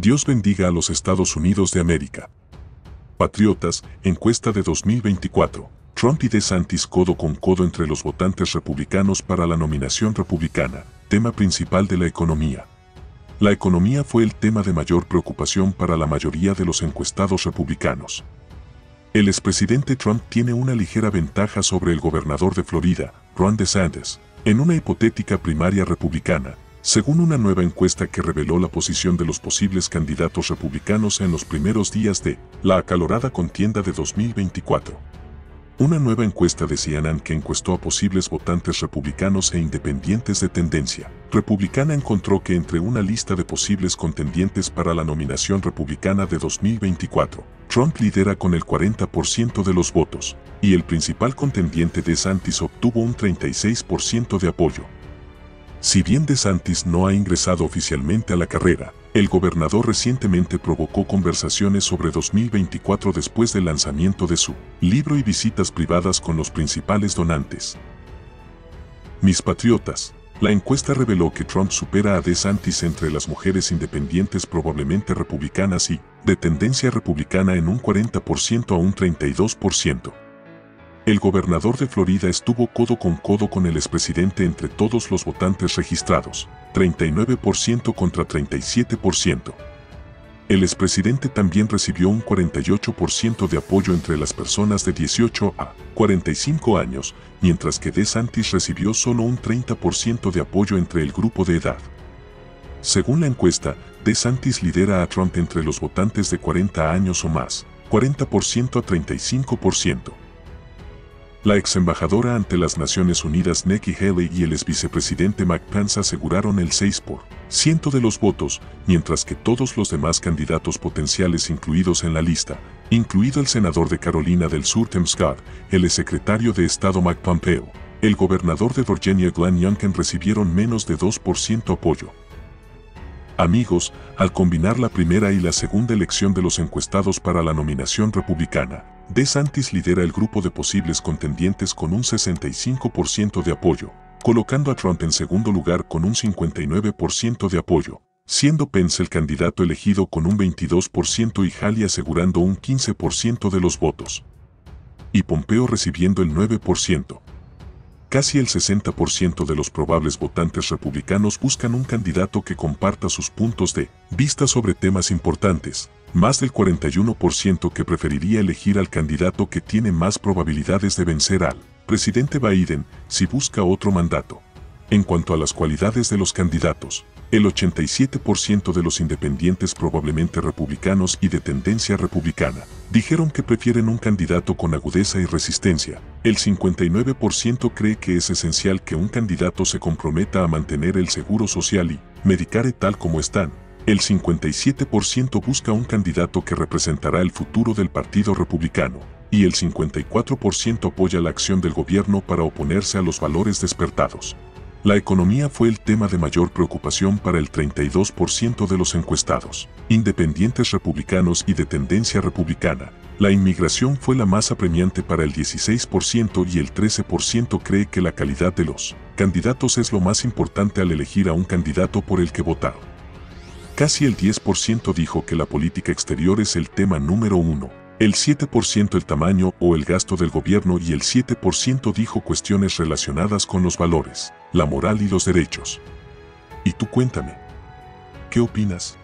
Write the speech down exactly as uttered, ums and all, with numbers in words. Dios bendiga a los Estados Unidos de América. Patriotas, encuesta de dos mil veinticuatro. Trump y DeSantis codo con codo entre los votantes republicanos para la nominación republicana. Tema principal de la economía. La economía fue el tema de mayor preocupación para la mayoría de los encuestados republicanos. El expresidente Trump tiene una ligera ventaja sobre el gobernador de Florida, Ron DeSantis, en una hipotética primaria republicana, según una nueva encuesta que reveló la posición de los posibles candidatos republicanos en los primeros días de la acalorada contienda de dos mil veinticuatro. Una nueva encuesta de C N N que encuestó a posibles votantes republicanos e independientes de tendencia republicana encontró que entre una lista de posibles contendientes para la nominación republicana de dos mil veinticuatro, Trump lidera con el cuarenta por ciento de los votos, y el principal contendiente DeSantis obtuvo un treinta y seis por ciento de apoyo. Si bien DeSantis no ha ingresado oficialmente a la carrera, el gobernador recientemente provocó conversaciones sobre dos mil veinticuatro después del lanzamiento de su libro y visitas privadas con los principales donantes. Mis patriotas, la encuesta reveló que Trump supera a DeSantis entre las mujeres independientes probablemente republicanas y de tendencia republicana en un cuarenta por ciento a un treinta y dos por ciento. El gobernador de Florida estuvo codo con codo con el expresidente entre todos los votantes registrados, treinta y nueve por ciento contra treinta y siete por ciento. El expresidente también recibió un cuarenta y ocho por ciento de apoyo entre las personas de dieciocho a cuarenta y cinco años, mientras que DeSantis recibió solo un treinta por ciento de apoyo entre el grupo de edad. Según la encuesta, DeSantis lidera a Trump entre los votantes de cuarenta años o más, cuarenta por ciento a treinta y cinco por ciento. La ex embajadora ante las Naciones Unidas Nikki Haley y el ex vicepresidente Mike Pence aseguraron el seis por ciento de los votos, mientras que todos los demás candidatos potenciales incluidos en la lista, incluido el senador de Carolina del Sur Tim Scott, el ex secretario de Estado Mike Pompeo, el gobernador de Virginia Glenn Youngkin recibieron menos de dos por ciento apoyo. Amigos, al combinar la primera y la segunda elección de los encuestados para la nominación republicana, DeSantis lidera el grupo de posibles contendientes con un sesenta y cinco por ciento de apoyo, colocando a Trump en segundo lugar con un cincuenta y nueve por ciento de apoyo, siendo Pence el candidato elegido con un veintidós por ciento y Haley asegurando un quince por ciento de los votos, y Pompeo recibiendo el nueve por ciento. Casi el sesenta por ciento de los probables votantes republicanos buscan un candidato que comparta sus puntos de vista sobre temas importantes, más del cuarenta y uno por ciento que preferiría elegir al candidato que tiene más probabilidades de vencer al presidente Biden si busca otro mandato. En cuanto a las cualidades de los candidatos, el ochenta y siete por ciento de los independientes probablemente republicanos y de tendencia republicana dijeron que prefieren un candidato con agudeza y resistencia. El cincuenta y nueve por ciento cree que es esencial que un candidato se comprometa a mantener el seguro social y Medicare tal como están. El cincuenta y siete por ciento busca un candidato que representará el futuro del Partido Republicano. Y el cincuenta y cuatro por ciento apoya la acción del gobierno para oponerse a los valores despertados. La economía fue el tema de mayor preocupación para el treinta y dos por ciento de los encuestados, independientes republicanos y de tendencia republicana. La inmigración fue la más apremiante para el dieciséis por ciento y el trece por ciento cree que la calidad de los candidatos es lo más importante al elegir a un candidato por el que votar. Casi el diez por ciento dijo que la política exterior es el tema número uno. El siete por ciento el tamaño o el gasto del gobierno y el siete por ciento dijo cuestiones relacionadas con los valores, la moral y los derechos. Y tú cuéntame, ¿qué opinas?